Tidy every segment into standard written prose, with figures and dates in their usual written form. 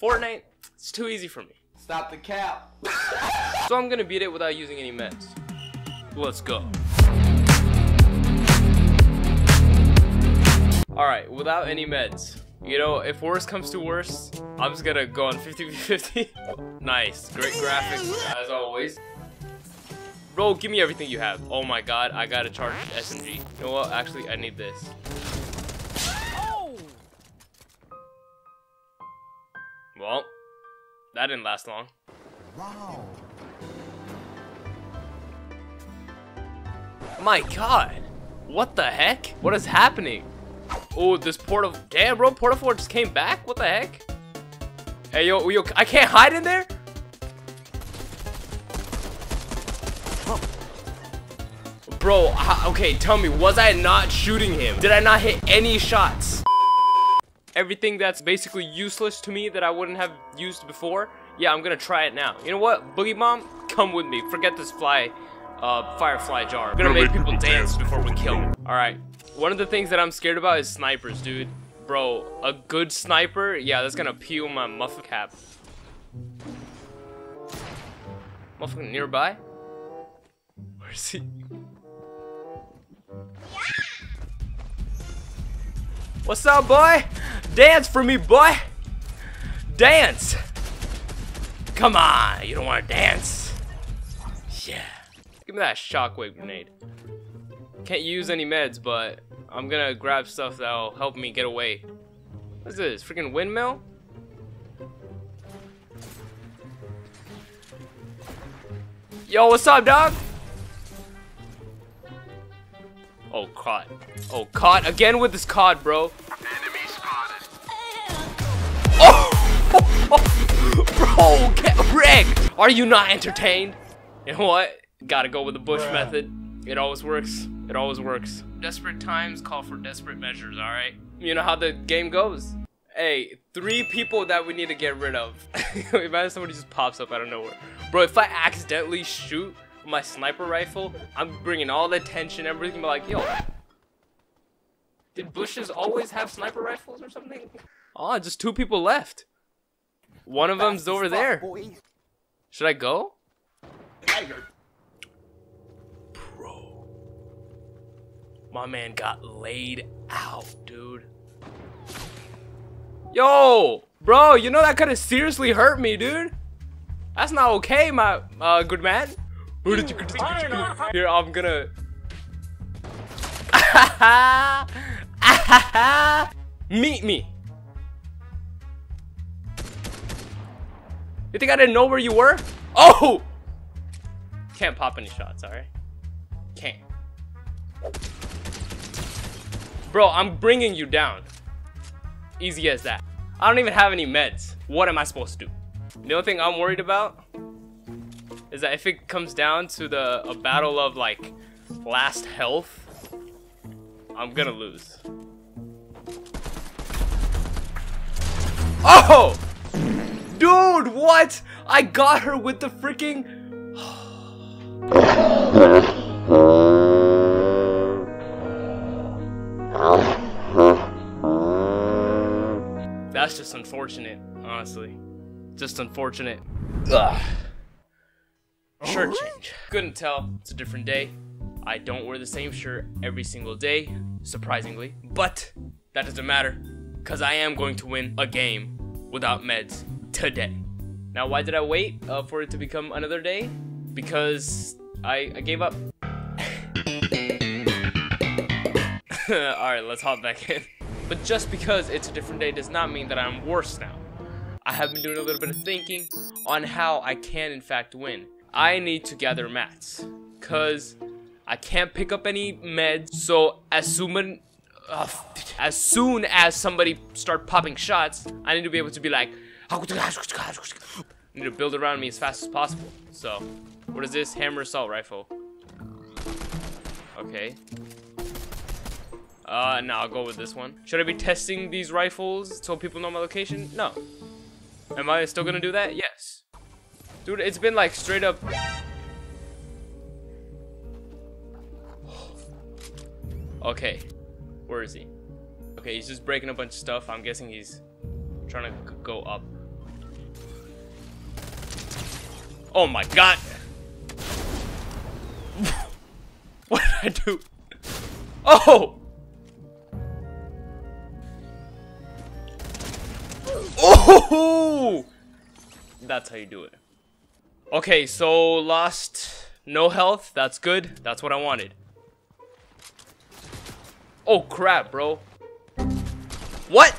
Fortnite, it's too easy for me. Stop the cap. So I'm gonna beat it without using any meds. Let's go. Alright, without any meds. You know, if worse comes to worse, I'm just gonna go on 50v50. Nice, great graphics as always. Bro, give me everything you have. Oh my god, I got a charged SMG. You know what, actually, I need this. Oh. Well, that didn't last long. Wow. My god, what the heck? What is happening? Oh, this portal. Damn, bro, Portal 4 just came back? What the heck? Hey, yo, I can't hide in there? Huh. Bro, okay, tell me, was I not shooting him? Did I not hit any shots? Everything that's basically useless to me that I wouldn't have used before, yeah, I'm gonna try it now. You know what? Boogie Mom, come with me. Forget this firefly jar. I'm gonna make people dance before we kill them. Alright. One of the things that I'm scared about is snipers, dude. Bro, a good sniper? Yeah, that's gonna peel my muffin cap. Muffin nearby? Where is he? What's up, boy? Dance for me, boy! Dance! Come on, you don't wanna dance? Yeah. Give me that shockwave grenade. Can't use any meds, but I'm gonna grab stuff that'll help me get away. What's this? Freaking windmill? Yo, what's up, dog? Oh, COD. Oh, COD. Again with this COD, bro. Enemy spotted. Oh! Bro, get wrecked! Are you not entertained? You know what? Gotta go with the bush method. It always works. It always works. Desperate times call for desperate measures, alright? You know how the game goes. Hey, 3 people that we need to get rid of. Imagine somebody just pops up out of nowhere. Bro, if I accidentally shoot my sniper rifle, I'm bringing all the attention, everything, but like, yo. Did bushes always have sniper rifles or something? Oh, just 2 people left. One of them's over there. Should I go? My man got laid out, dude. Yo, bro, you know that could have seriously hurt me, dude. That's not okay, my good man. Here, I'm gonna. Meet me. You think I didn't know where you were? Oh! Can't pop any shots, alright? Can't. Bro, I'm bringing you down. Easy as that. I don't even have any meds. What am I supposed to do? The only thing I'm worried about is that if it comes down to a battle of like last health, I'm gonna lose. Oh! Dude, what? I got her with the freaking... That's just unfortunate, honestly. Just unfortunate. Ugh. Shirt change. Couldn't tell. It's a different day. I don't wear the same shirt every single day, surprisingly. But that doesn't matter, because I am going to win a game without meds today. Now, why did I wait for it to become another day? Because I gave up. Alright, let's hop back in. But just because it's a different day does not mean that I'm worse now. I have been doing a little bit of thinking on how I can in fact win. I need to gather mats, cause I can't pick up any meds. So as soon as somebody start popping shots, I need to be able to be like, I need to build around me as fast as possible. So, what is this? Hammer assault rifle. Okay. No, I'll go with this one. Should I be testing these rifles so people know my location? No. Am I still gonna do that? Yes. Dude, it's been like straight up. Okay. Where is he? Okay, he's just breaking a bunch of stuff. I'm guessing he's trying to go up. Oh my god. What did I do? Oh! Oh! That's how you do it. Okay, so lost no health. That's good. That's what I wanted. Oh crap, bro. What?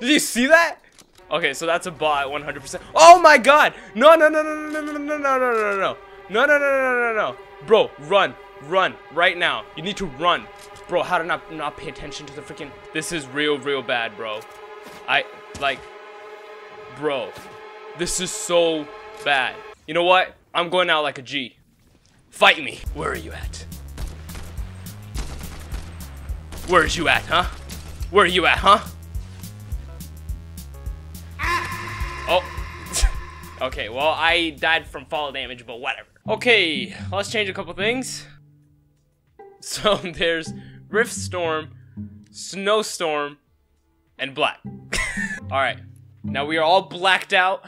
Did you see that? Okay, so that's a bot 100%. Oh my god! No, no, no, no, no, no, no, no, no, no, no, no. No, no, no, no, no, no. Bro, run. Run right now. You need to run. Bro, how to not pay attention to the freaking... This is real bad, bro. Bro. This is so bad. You know what? I'm going out like a G. Fight me. Where are you at? Where's you at, huh? Where are you at, huh? Oh. Okay, well, I died from fall damage, but whatever. Okay, let's change a couple things. So there's Rift Storm, Snowstorm, and Black. Alright, now we are all blacked out.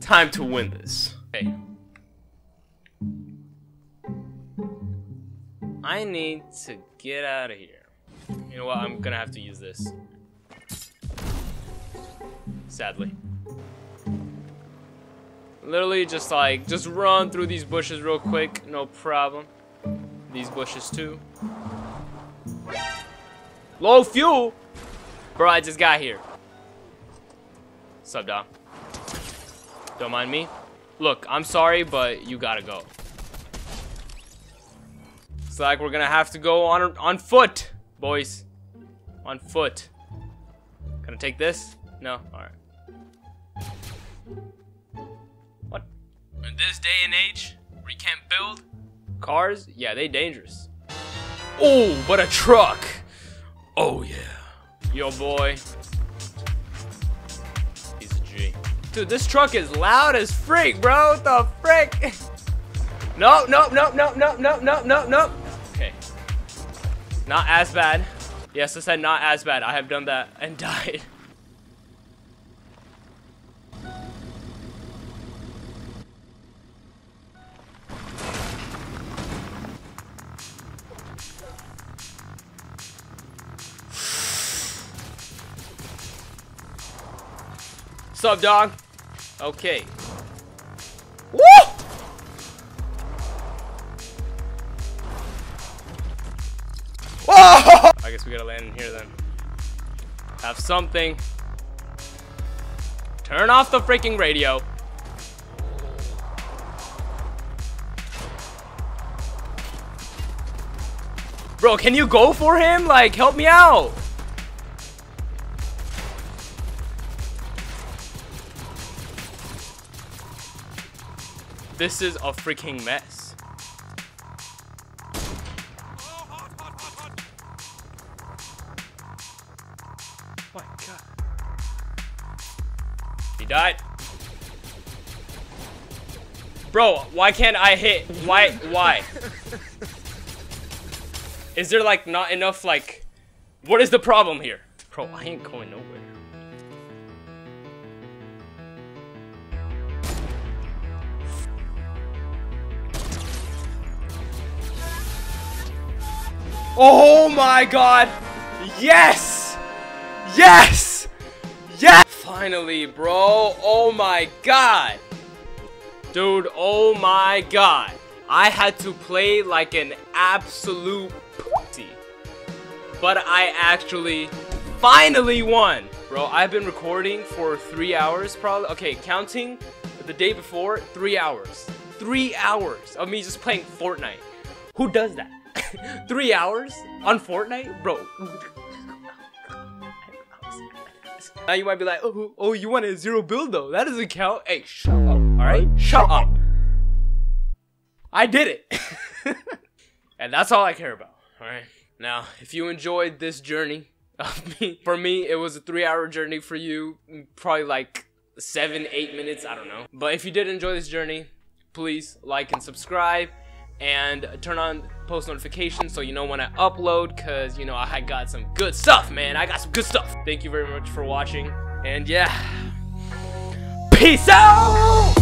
Time to win this. Okay. I need to get out of here. You know what? I'm gonna have to use this. Sadly. Literally just run through these bushes real quick, no problem. These bushes too. Low fuel! Bro, I just got here. Sup, Dom? Don't mind me. Look, I'm sorry, but you gotta go. It's like we're gonna have to go on foot, boys. On foot. Can I take this? No? Alright. In this day and age, where you can't build cars, yeah, they dangerous. Oh, but a truck! Oh yeah, yo boy, he's a G. Dude, this truck is loud as freak, bro. What the frick? Nope, nope, nope, nope, nope, nope, nope, nope, nope. Okay, not as bad. Yes, I said not as bad. I have done that and died. What's up, dog? Okay. Woo! Whoa! I guess we gotta land in here then. Have something. Turn off the freaking radio. Bro, can you go for him? Like, help me out. This is a freaking mess. My God. He died. Bro, why can't I hit? Why? Is there like not enough like, what is the problem here? Bro, I ain't going nowhere. Oh my god! Yes! Yes! Yes! Finally, bro. Oh my god. Dude, oh my god. I had to play like an absolute pussy. But I actually finally won. Bro, I've been recording for 3 hours probably. Okay, counting the day before, 3 hours. 3 hours of me just playing Fortnite. Who does that? 3 hours on Fortnite, bro. Now you might be like, oh, you want a zero build though? That doesn't count. Hey, shut up! All right, shut up. I did it, and that's all I care about. All right. Now, if you enjoyed this journey of me, for me, it was a 3-hour journey. For you, probably like 7, 8 minutes. I don't know. But if you did enjoy this journey, please like and subscribe. And turn on post notifications so you know when I upload, because you know I got some good stuff, man. I got some good stuff. Thank you very much for watching, and yeah. Peace out!